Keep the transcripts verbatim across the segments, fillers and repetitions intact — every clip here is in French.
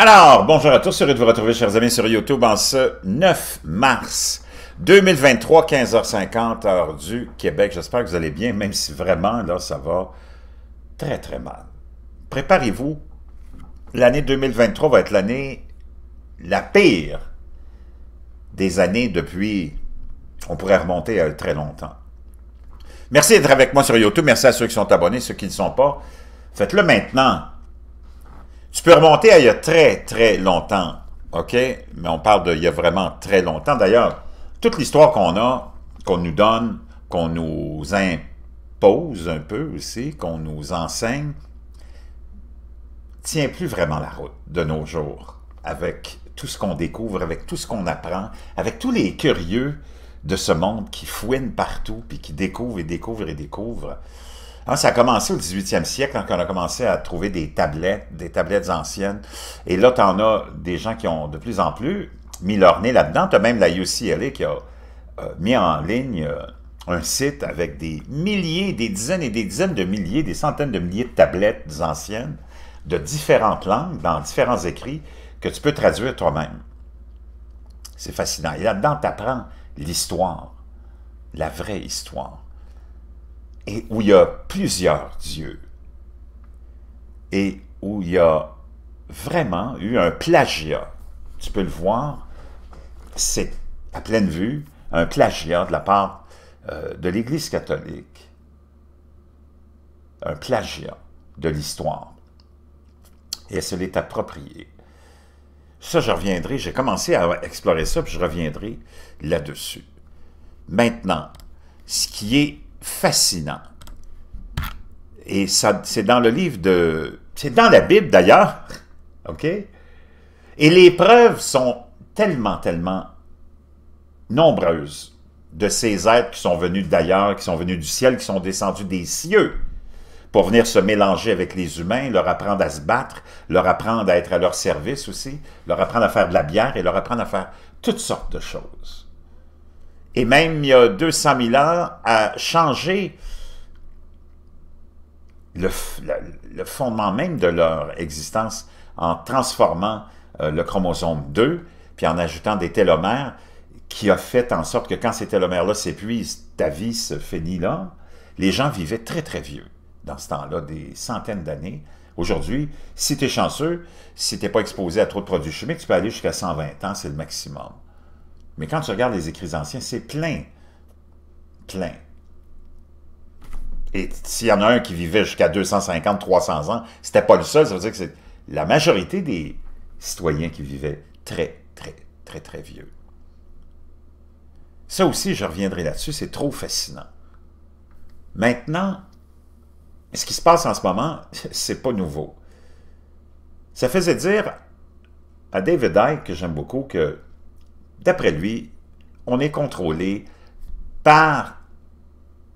Alors, bonjour à tous, heureux de vous retrouver, chers amis, sur YouTube en ce neuf mars deux mille vingt-trois, quinze heures cinquante, heure du Québec. J'espère que vous allez bien, même si vraiment, là, ça va très, très mal. Préparez-vous, l'année deux mille vingt-trois va être l'année la pire des années depuis, on pourrait remonter à très longtemps. Merci d'être avec moi sur YouTube, merci à ceux qui sont abonnés, ceux qui ne sont pas, faites-le maintenant. Tu peux remonter à il y a très, très longtemps, OK? Mais on parle d'il y a vraiment très longtemps. D'ailleurs, toute l'histoire qu'on a, qu'on nous donne, qu'on nous impose un peu aussi, qu'on nous enseigne, tient plus vraiment la route de nos jours, avec tout ce qu'on découvre, avec tout ce qu'on apprend, avec tous les curieux de ce monde qui fouinent partout, puis qui découvrent et découvrent et découvrent. Ça a commencé au dix-huitième siècle, quand on a commencé à trouver des tablettes, des tablettes anciennes. Et là, tu en as des gens qui ont de plus en plus mis leur nez là-dedans. Tu as même la U C L A qui a euh, mis en ligne euh, un site avec des milliers, des dizaines et des dizaines de milliers, des centaines de milliers de tablettes anciennes de différentes langues, dans différents écrits, que tu peux traduire toi-même. C'est fascinant. Et là-dedans, tu apprends l'histoire, la vraie histoire. Et où il y a plusieurs dieux, et où il y a vraiment eu un plagiat. Tu peux le voir, c'est à pleine vue, un plagiat de la part euh, de l'Église catholique. Un plagiat de l'histoire. Et elle se l'est appropriée. Ça, je reviendrai, j'ai commencé à explorer ça, puis je reviendrai là-dessus. Maintenant, ce qui est fascinant. Et ça, c'est dans le livre de... C'est dans la Bible, d'ailleurs. OK? Et les preuves sont tellement, tellement nombreuses de ces êtres qui sont venus d'ailleurs, qui sont venus du ciel, qui sont descendus des cieux pour venir se mélanger avec les humains, leur apprendre à se battre, leur apprendre à être à leur service aussi, leur apprendre à faire de la bière et leur apprendre à faire toutes sortes de choses. Et même il y a deux cent mille ans, a changé le, le, le fondement même de leur existence en transformant euh, le chromosome deux, puis en ajoutant des télomères, qui a fait en sorte que quand ces télomères-là s'épuisent, ta vie se finit là. Les gens vivaient très, très vieux dans ce temps-là, des centaines d'années. Aujourd'hui, si tu es chanceux, si tu n'es pas exposé à trop de produits chimiques, tu peux aller jusqu'à cent vingt ans, c'est le maximum. Mais quand tu regardes les écrits anciens, c'est plein, plein. Et s'il y en a un qui vivait jusqu'à deux cent cinquante, trois cents ans, c'était pas le seul, ça veut dire que c'est la majorité des citoyens qui vivaient très, très, très, très vieux. Ça aussi, je reviendrai là-dessus, c'est trop fascinant. Maintenant, ce qui se passe en ce moment, c'est pas nouveau. Ça faisait dire à David Icke, que j'aime beaucoup, que d'après lui, on est contrôlé par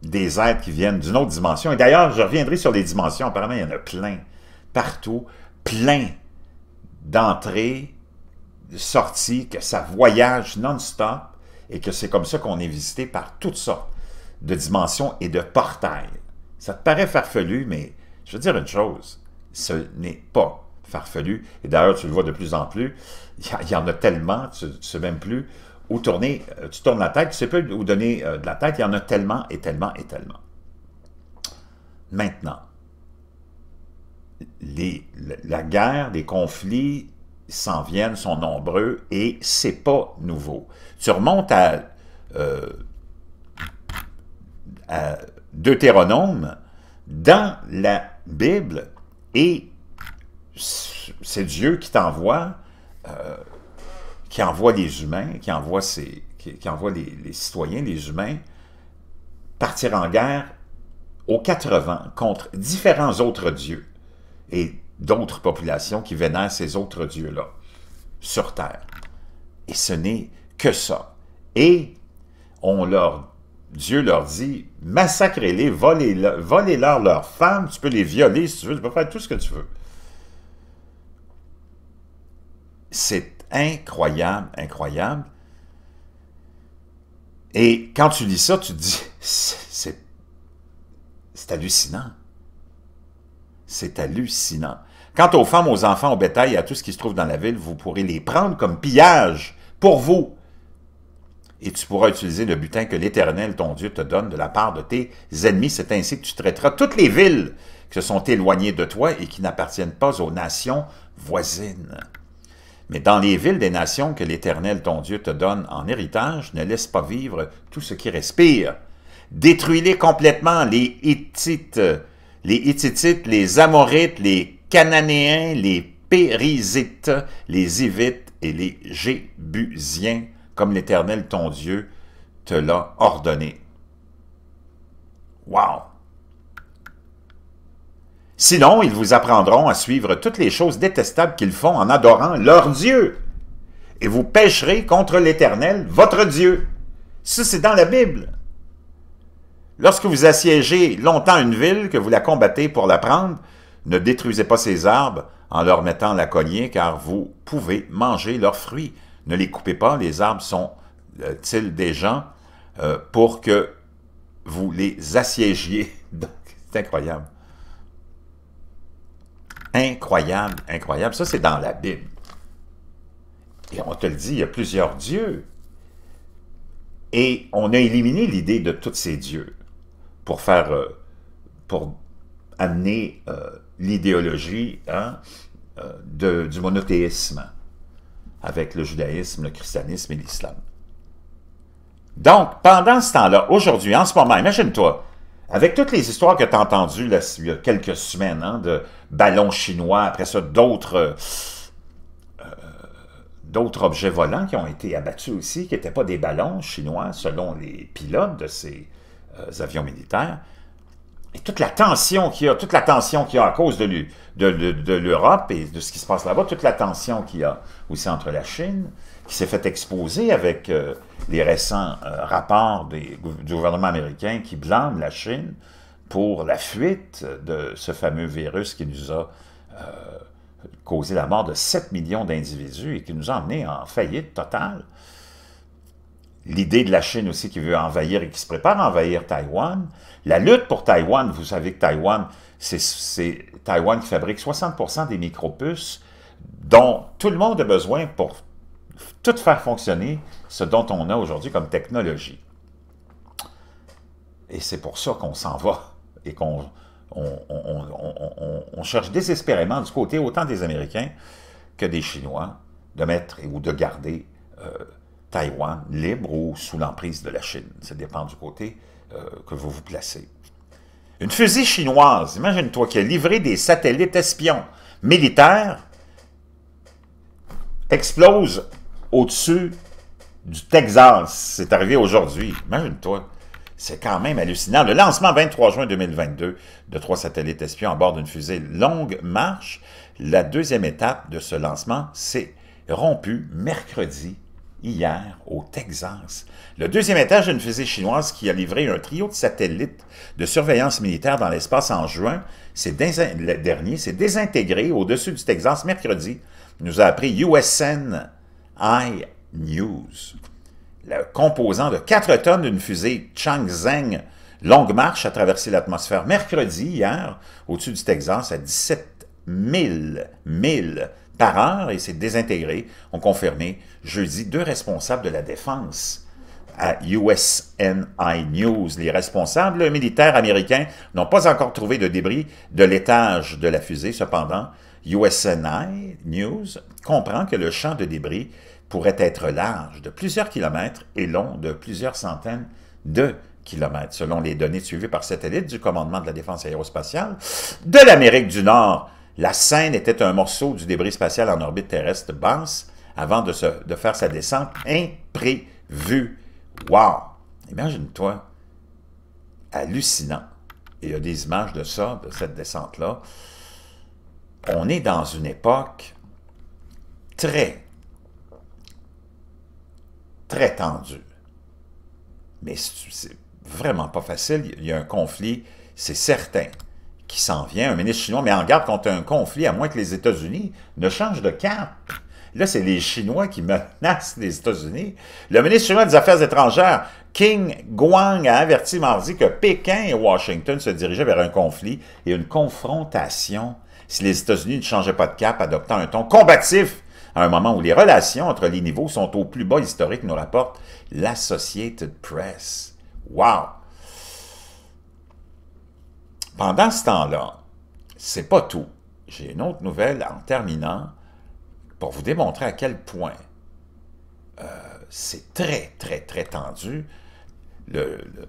des êtres qui viennent d'une autre dimension. Et d'ailleurs, je reviendrai sur les dimensions. Apparemment, il y en a plein, partout, plein d'entrées, de sorties, que ça voyage non-stop et que c'est comme ça qu'on est visité par toutes sortes de dimensions et de portails. Ça te paraît farfelu, mais je veux dire une chose, ce n'est pas farfelu, et d'ailleurs tu le vois de plus en plus, il y en a tellement, tu ne sais même plus où tourner, tu tournes la tête, tu ne sais plus où donner de la tête, il y en a tellement et tellement et tellement. Maintenant, les, la guerre, les conflits s'en viennent, sont nombreux, et c'est pas nouveau. Tu remontes à, euh, à Deutéronome, dans la Bible, et c'est Dieu qui t'envoie, euh, qui envoie les humains, qui envoie, ses, qui, qui envoie les, les citoyens, les humains, partir en guerre aux quatre vents contre différents autres dieux et d'autres populations qui vénèrent ces autres dieux-là sur Terre. Et ce n'est que ça. Et on leur, Dieu leur dit, massacrez-les, volez-leur volez leurs femmes, tu peux les violer si tu veux, tu peux faire tout ce que tu veux. C'est incroyable, incroyable. Et quand tu lis ça, tu te dis, c'est hallucinant. C'est hallucinant. Quant aux femmes, aux enfants, au bétail et à tout ce qui se trouve dans la ville, vous pourrez les prendre comme pillage pour vous. Et tu pourras utiliser le butin que l'Éternel, ton Dieu, te donne de la part de tes ennemis. C'est ainsi que tu traiteras toutes les villes qui se sont éloignées de toi et qui n'appartiennent pas aux nations voisines. Mais dans les villes des nations que l'Éternel, ton Dieu, te donne en héritage, ne laisse pas vivre tout ce qui respire. Détruis-les complètement, les Hittites, les Hittites, les Amorites, les Cananéens, les Périsites, les Hivites et les Jébusiens, comme l'Éternel, ton Dieu, te l'a ordonné. Wow! Sinon, ils vous apprendront à suivre toutes les choses détestables qu'ils font en adorant leur Dieu. Et vous pécherez contre l'Éternel, votre Dieu. Ça, c'est dans la Bible. Lorsque vous assiégez longtemps une ville, que vous la combattez pour la prendre, ne détruisez pas ses arbres en leur mettant la cognée, car vous pouvez manger leurs fruits. Ne les coupez pas, les arbres sont-ils des gens euh, pour que vous les assiégiez. C'est incroyable. Incroyable, incroyable. Ça, c'est dans la Bible. Et on te le dit, il y a plusieurs dieux. Et on a éliminé l'idée de tous ces dieux pour faire, euh, pour amener euh, l'idéologie hein, euh, du monothéisme avec le judaïsme, le christianisme et l'islam. Donc, pendant ce temps-là, aujourd'hui, en ce moment, imagine-toi, avec toutes les histoires que tu as entendues là, il y a quelques semaines, hein, de ballons chinois, après ça, d'autres euh, d'autres objets volants qui ont été abattus aussi, qui n'étaient pas des ballons chinois, selon les pilotes de ces euh, avions militaires. Et toute la tension qu'il y a, toute la tension qu'il y a à cause de l'Europe et de ce qui se passe là-bas, toute la tension qu'il y a aussi entre la Chine, qui s'est fait exposer avec euh, les récents euh, rapports des, du gouvernement américain qui blâme la Chine pour la fuite de ce fameux virus qui nous a euh, causé la mort de sept millions d'individus et qui nous a emmenés en faillite totale. L'idée de la Chine aussi qui veut envahir et qui se prépare à envahir Taïwan. La lutte pour Taïwan, vous savez que Taïwan, c'est Taïwan qui fabrique soixante pour cent des micropuces dont tout le monde a besoin pour tout faire fonctionner ce dont on a aujourd'hui comme technologie. Et c'est pour ça qu'on s'en va et qu'on on, on, on, on, on cherche désespérément du côté autant des Américains que des Chinois de mettre ou de garder euh, Taïwan libre ou sous l'emprise de la Chine. Ça dépend du côté euh, que vous vous placez. Une fusée chinoise, imagine-toi, qui a livré des satellites espions militaires, explose au-dessus du Texas. C'est arrivé aujourd'hui. Imagine-toi. C'est quand même hallucinant. Le lancement vingt-trois juin deux mille vingt-deux de trois satellites espions à bord d'une fusée Longue Marche. La deuxième étape de ce lancement s'est rompue mercredi, hier, au Texas. Le deuxième étage d'une fusée chinoise qui a livré un trio de satellites de surveillance militaire dans l'espace en juin, le dernier s'est désintégré au-dessus du Texas mercredi, nous a appris U S N I News. Le composant de quatre tonnes d'une fusée Qin Gang Longue Marche a traversé l'atmosphère mercredi, hier, au-dessus du Texas, à dix-sept mille milles par heure et s'est désintégré, ont confirmé jeudi deux responsables de la défense à U S N I News. Les responsables militaires américains n'ont pas encore trouvé de débris de l'étage de la fusée. Cependant, U S N I News comprend que le champ de débris pourrait être large de plusieurs kilomètres et long de plusieurs centaines de kilomètres, selon les données suivies par satellite du commandement de la défense aérospatiale de l'Amérique du Nord. La scène était un morceau du débris spatial en orbite terrestre basse avant de, se, de faire sa descente imprévue. Wow! Imagine-toi, hallucinant. Et il y a des images de ça, de cette descente-là. On est dans une époque très, très tendue. Mais c'est vraiment pas facile. Il y a un conflit, c'est certain, qui s'en vient. Un ministre chinois met en garde contre un conflit, à moins que les États-Unis ne changent de cap. Là, c'est les Chinois qui menacent les États-Unis. Le ministre chinois des Affaires étrangères, Qin Gang, a averti mardi que Pékin et Washington se dirigeaient vers un conflit et une confrontation si les États-Unis ne changeaient pas de cap, adoptant un ton combatif à un moment où les relations entre les niveaux sont au plus bas historique, nous rapporte l'Associated Press. Wow! Pendant ce temps-là, c'est pas tout. J'ai une autre nouvelle en terminant pour vous démontrer à quel point euh, c'est très, très, très tendu. Le, le,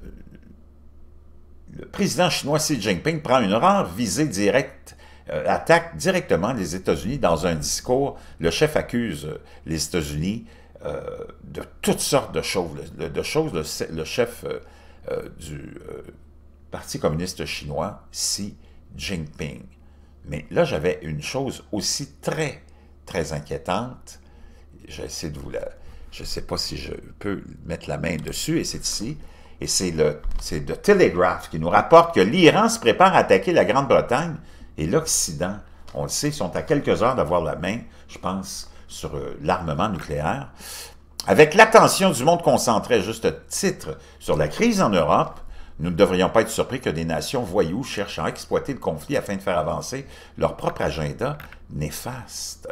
le président chinois Xi Jinping prend une rare visée directe, euh, attaque directement les États-Unis dans un discours. Le chef accuse les États-Unis euh, de toutes sortes de choses. Le, de choses, le, le chef euh, euh, du euh, Parti communiste chinois, Xi Jinping. Mais là, j'avais une chose aussi très, très inquiétante. J'essaie de vous la... Je ne sais pas si je peux mettre la main dessus, et c'est ici. Et c'est le, c'est The Telegraph qui nous rapporte que l'Iran se prépare à attaquer la Grande-Bretagne et l'Occident. On le sait, sont à quelques heures d'avoir la main, je pense, sur l'armement nucléaire. Avec l'attention du monde concentrée à juste titre sur la crise en Europe, nous ne devrions pas être surpris que des nations voyous cherchent à exploiter le conflit afin de faire avancer leur propre agenda néfaste.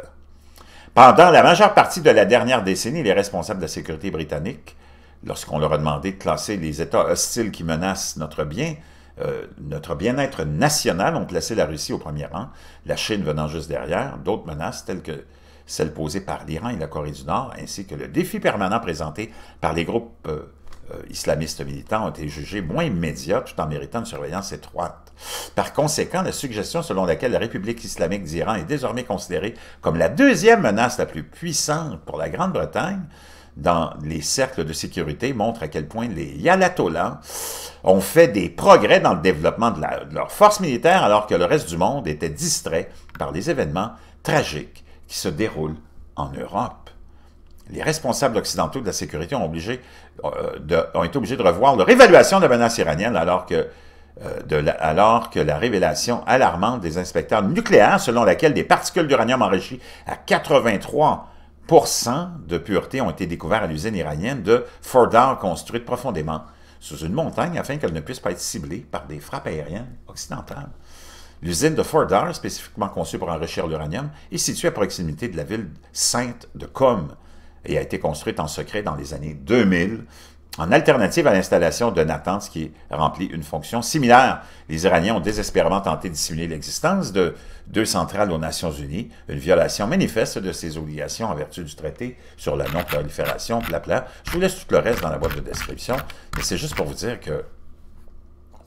Pendant la majeure partie de la dernière décennie, les responsables de la sécurité britannique, lorsqu'on leur a demandé de classer les États hostiles qui menacent notre bien, euh, notre bien-être national, ont placé la Russie au premier rang, la Chine venant juste derrière, d'autres menaces telles que celles posées par l'Iran et la Corée du Nord, ainsi que le défi permanent présenté par les groupes euh, islamistes militants ont été jugés moins immédiats tout en méritant une surveillance étroite. Par conséquent, la suggestion selon laquelle la République islamique d'Iran est désormais considérée comme la deuxième menace la plus puissante pour la Grande-Bretagne dans les cercles de sécurité montre à quel point les ayatollahs ont fait des progrès dans le développement de, la, de leur force militaire alors que le reste du monde était distrait par les événements tragiques qui se déroulent en Europe. Les responsables occidentaux de la sécurité ont, obligé, euh, de, ont été obligés de revoir leur évaluation de la menace iranienne alors que, euh, de la, alors que la révélation alarmante des inspecteurs nucléaires selon laquelle des particules d'uranium enrichies à quatre-vingt-trois pour cent de pureté ont été découvertes à l'usine iranienne de Fordow, construite profondément sous une montagne afin qu'elle ne puisse pas être ciblée par des frappes aériennes occidentales. L'usine de Fordow, spécifiquement conçue pour enrichir l'uranium, est située à proximité de la ville sainte de Qom, et a été construite en secret dans les années deux mille, en alternative à l'installation de Natanz qui remplit une fonction similaire. Les Iraniens ont désespérément tenté de dissimuler l'existence de deux centrales aux Nations Unies, une violation manifeste de ses obligations en vertu du traité sur la non-prolifération, bla bla. Je vous laisse tout le reste dans la boîte de description, mais c'est juste pour vous dire que,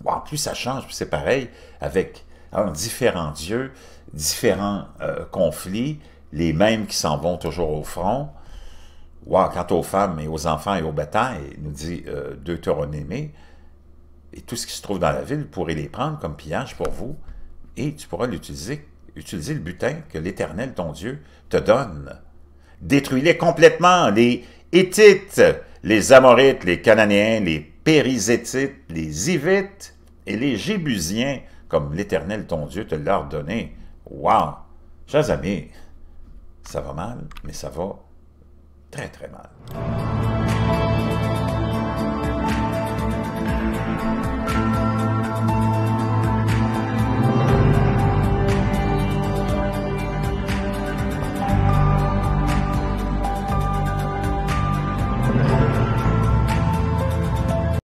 wow, plus ça change, plus c'est pareil, avec alors, différents dieux, différents euh, conflits, les mêmes qui s'en vont toujours au front. Wow, quant aux femmes et aux enfants et aux batailles, nous dit euh, Deutéronome, et tout ce qui se trouve dans la ville, vous pourrez les prendre comme pillage pour vous, et tu pourras l'utiliser, utiliser le butin que l'Éternel, ton Dieu, te donne. Détruis-les complètement, les Hittites, les Amorites, les Cananéens, les Périsétites, les Hivites et les Jébusiens, comme l'Éternel, ton Dieu, te l'a ordonné. Wow! Chers amis, ça va mal, mais ça va très très mal.